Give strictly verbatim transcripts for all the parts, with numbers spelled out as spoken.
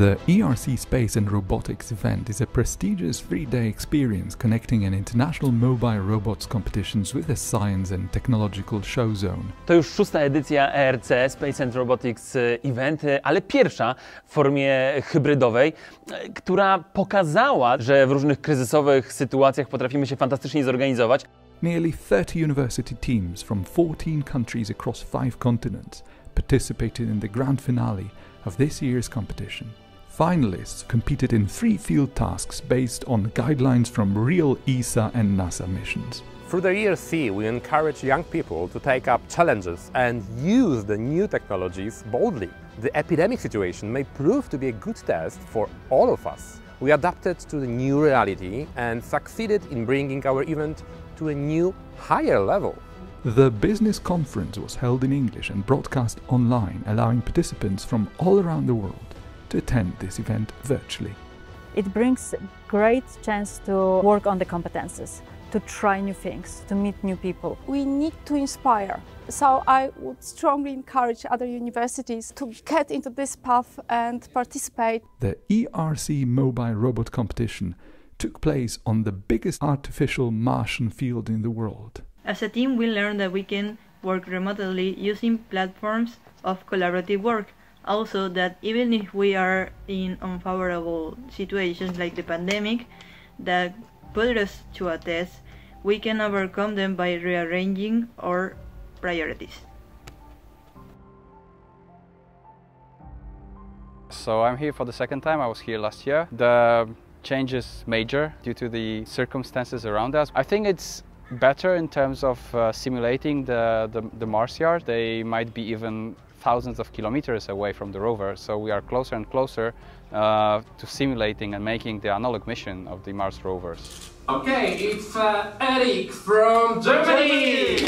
The E R C Space and Robotics event is a prestigious three-day experience connecting an international mobile robots competitions with a science and technological show zone. To już szósta edycja E R C Space and Robotics event, ale pierwsza w formie hybrydowej, która pokazała, że w różnych kryzysowych sytuacjach potrafimy się fantastycznie zorganizować. Nearly thirty university teams from fourteen countries across five continents participated in the grand finale of this year's competition. Finalists competed in three field tasks based on guidelines from real E S A and NASA missions. Through the E R C, we encourage young people to take up challenges and use the new technologies boldly. The epidemic situation may prove to be a good test for all of us. We adapted to the new reality and succeeded in bringing our event to a new, higher level. The business conference was held in English and broadcast online, allowing participants from all around the world to attend this event virtually. It brings great chance to work on the competences, to try new things, to meet new people. We need to inspire, so I would strongly encourage other universities to get into this path and participate. The E R C Mobile Robot Competition took place on the biggest artificial Martian field in the world. As a team, we learned that we can work remotely using platforms of collaborative work. Also, that even if we are in unfavorable situations like the pandemic that put us to a test, we can overcome them by rearranging our priorities. So I'm here for the second time. I was here last year. The change is major due to the circumstances around us. I think it's better in terms of uh, simulating the, the, the Mars yard. They might be even thousands of kilometers away from the rover, so we are closer and closer uh, to simulating and making the analog mission of the Mars rovers. Okay, it's uh, Eric from Germany!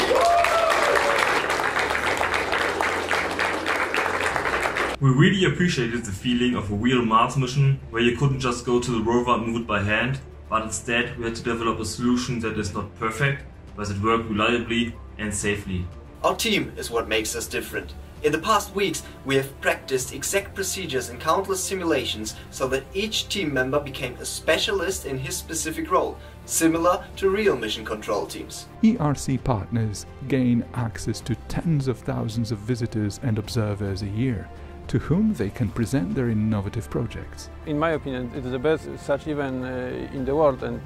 We really appreciated the feeling of a real Mars mission, where you couldn't just go to the rover and move it by hand, but instead we had to develop a solution that is not perfect, but it worked reliably and safely. Our team is what makes us different. In the past weeks, we have practiced exact procedures in countless simulations so that each team member became a specialist in his specific role, similar to real mission control teams. E R C partners gain access to tens of thousands of visitors and observers a year, to whom they can present their innovative projects. In my opinion, it's the best such event uh, in the world, and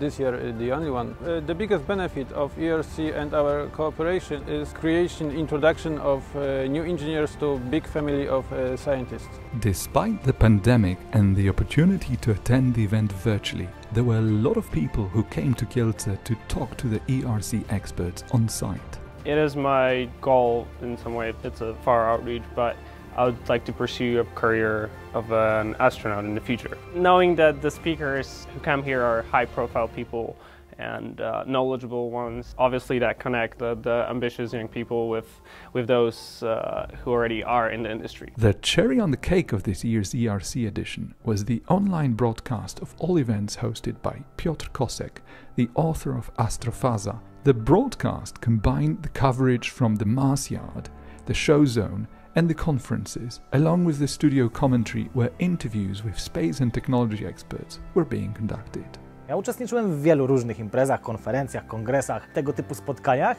this year uh, the only one. Uh, the biggest benefit of E R C and our cooperation is creation, introduction of uh, new engineers to big family of uh, scientists. Despite the pandemic and the opportunity to attend the event virtually, there were a lot of people who came to Kielce to talk to the E R C experts on site. It is my goal in some way. It's a far outreach, but I would like to pursue a career of an astronaut in the future. Knowing that the speakers who come here are high-profile people and uh, knowledgeable ones, obviously that connect the, the ambitious young people with, with those uh, who already are in the industry. The cherry on the cake of this year's E R C edition was the online broadcast of all events hosted by Piotr Kosek, the author of Astrofaza. The broadcast combined the coverage from the Mars yard, the show zone, and the conferences, along with the studio commentary where interviews with space and technology experts were being conducted. Ja uczestniczyłem w wielu różnych imprezach, konferencjach, kongresach, tego typu spotkaniach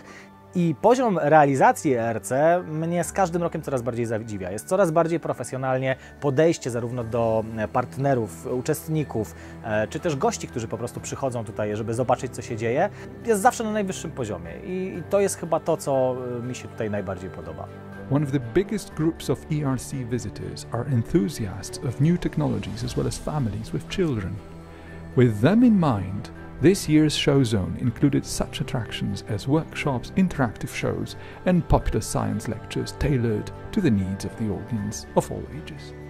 i poziom realizacji E R C mnie z każdym rokiem coraz bardziej zadziwia. Jest coraz bardziej profesjonalnie podejście zarówno do partnerów, uczestników, czy też gości, którzy po prostu przychodzą tutaj, żeby zobaczyć, co się dzieje. Jest zawsze na najwyższym poziomie i to jest chyba to, co mi się tutaj najbardziej podoba. One of the biggest groups of E R C visitors are enthusiasts of new technologies as well as families with children. With them in mind, this year's show zone included such attractions as workshops, interactive shows, and popular science lectures tailored to the needs of the audience of all ages.